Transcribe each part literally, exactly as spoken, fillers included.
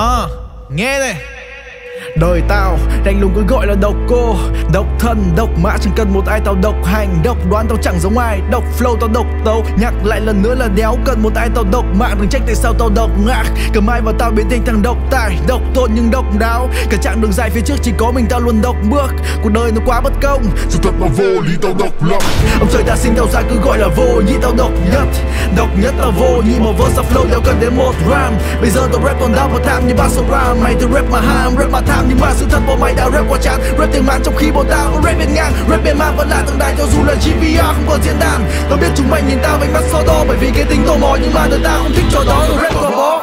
Ờ, à, nghe này. Đời tao đành lùng cứ gọi là độc cô, độc thân, độc mã, chẳng cần một ai tao độc hành, độc đoán tao chẳng giống ai, độc flow tao độc tấu, nhắc lại lần nữa là đéo cần một ai tao độc mạng, đừng trách tại sao tao độc ngạc, cầm ai vào tao biến thành thằng độc tài, độc tôn nhưng độc đáo, cả chặng đường dài phía trước chỉ có mình tao luôn độc bước, cuộc đời nó quá bất công, sự thật là vô lý tao độc lập, ông trời đã sinh tao ra cứ gọi là vô nhị tao độc nhất, độc nhất là vô nhị mà vô sắp flow đéo cần đến một gram, bây giờ tao rap còn đau vào tham như Buster Rhyme, mày tao rap mà ham, rap mà tham. Nhưng mà sự thật bọn mày đã rap qua chán, rap tiếng mạng trong khi bọn tao rap bên ngang, rap bên mạng vẫn là tượng đài cho dù là giê vê rờ không còn diễn đàn. Tao biết chúng mày nhìn tao với mắt so đo bởi vì cái tính tò mò, nhưng mà đời tao không thích cho đó, rap còn bó.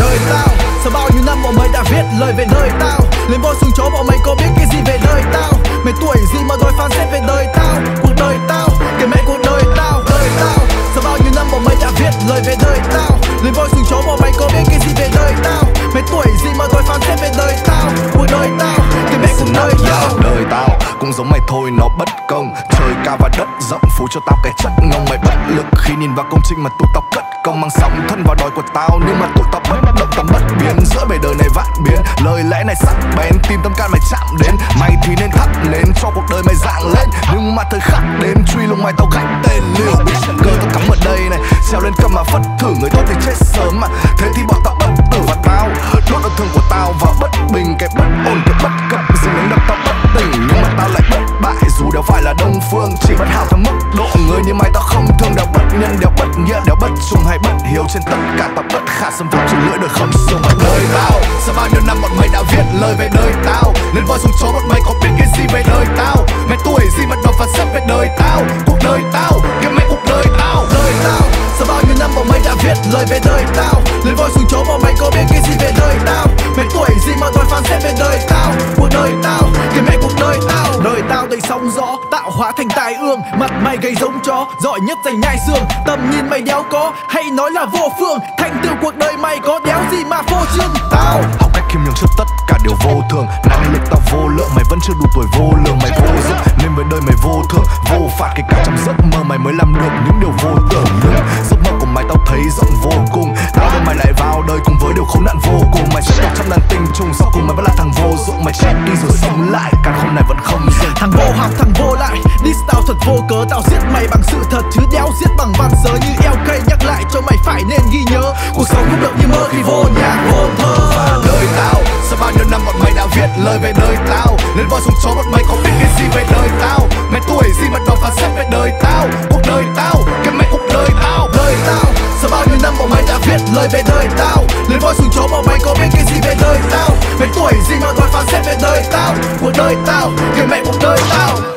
Đời tao, sau bao nhiêu năm bọn mày đã viết lời về đời tao, lên voi xuống chó bọn mày có biết cái gì về đời tao, mày tuổi gì mà đòi phán xét về đời tao, cuộc đời tao, cái mẹ cuộc đời tao, đời tao. Sau bao nhiêu năm bọn mày đã viết lời về đời tao, lên voi xuống chó bọn mày có biết cái gì về đời tao, mày tuổi gì mà đòi phán xét về đời tao, cuộc đời tao, cái mẹ cuộc đời tao. Đời tao cũng giống mày thôi, nó bất công, trời cao và đất rộng phú cho tao cái chất ngông, mày bất lực khi nhìn vào công trình mà tụi tao cất công, mang sóng thân vào đòi của tao nhưng mà tụi tao bất động, tao bất biến giữa bề đời này vạn biến, lời lẽ này sắc bén tin tâm can mày chạm đến, mày thì nên thắp nến cho cuộc đời mày rạng lên, nhưng mà thời khắc đến truy lùng mày tao gánh tên liều biết chẳng cơ tao cắm ở đây này, treo lên cầm mà phất thử người tốt thì chết sớm mà, thế thì bọn tao bất tử và tao đốt đau thương của tao vào bất bình, cái bất ổn cái bất cập dừng đánh đập tao bất tỉnh, nhưng mà tao lại bất bại dù đâu phải là đông phương, chỉ bất hảo theo mức độ người như mày tao không thương, đều bất nhân đều bất nghĩa đều bất trung hay bất hiếu, trên tất cả tao bất khả xâm phạm trên lưỡi đời không sống. Đời tao, sau bao nhiêu năm bọn mày đã viết lời về đời tao, lên voi xuống chó bọn mày có biết cái gì về đời tao, mày tuổi gì mà đòi phán xét về đời tao, cuộc đời tao, cái mẹ cuộc đời tao. Đời tao, sau bao nhiêu năm bọn mày đã viết lời về đời tao, lên voi xuống chó bọn mày có biết cái gì về đời tao, mày tuổi gì mà đòi phán xét về đời tao, cuộc đời tao, cái mẹ cuộc đời tao. Đời tao đầy sóng gió, tạo hóa thành tài ương, mặt mày gầy giống chó, giỏi nhất giành nhai xương, tầm nhìn mày đéo có, hay nói là vô phương, thành tựu cuộc đời mày có đéo gì mà vô chương. Tao học cách khiêm nhường trước tất cả điều vô thường, năng lực tao vô lượng, mày vẫn chưa đủ tuổi vô lượng, mày vô dụng nên với đời mày vô thường, vô phạt, kể cả trong giấc mơ mày mới làm được những điều vô tưởng, nhưng giấc mơ của mày tao thấy rộng vô cùng, tao và mày lại vào đời cùng với điều khốn nạn vô cùng, mày chết trong đàn tình trùng sau cùng mày vẫn là thằng vô dụng, mày chết đi rồi sống lại càng hôm nay vẫn không dừng. Thằng vô học thằng vô lại, diss tao thật vô cớ, tao giết mày bằng sự thật chứ đéo giết bằng văn sớ, như lờ ca nhắc lại cho mày phải nên ghi nhớ, cuộc sống không được như mơ khi vô nhạc vô thơ. Và đời tao, sau bao nhiêu năm bọn mày đã viết lời về đời tao, lên voi xuống chó bọn mày có biết cái gì về đời tao, mày tuổi gì mà đòi phán xét về đời tao, cuộc đời tao, cái mẹ cuộc đời tao. Đời tao, sau bao nhiêu năm bọn mày đã viết lời về đời tao, lên voi xuống chó bọn mày có biết cái gì về đời tao, mày tuổi gì mà đòi phán xét về đời tao, cuộc đời tao, cái mẹ cuộc đời tao.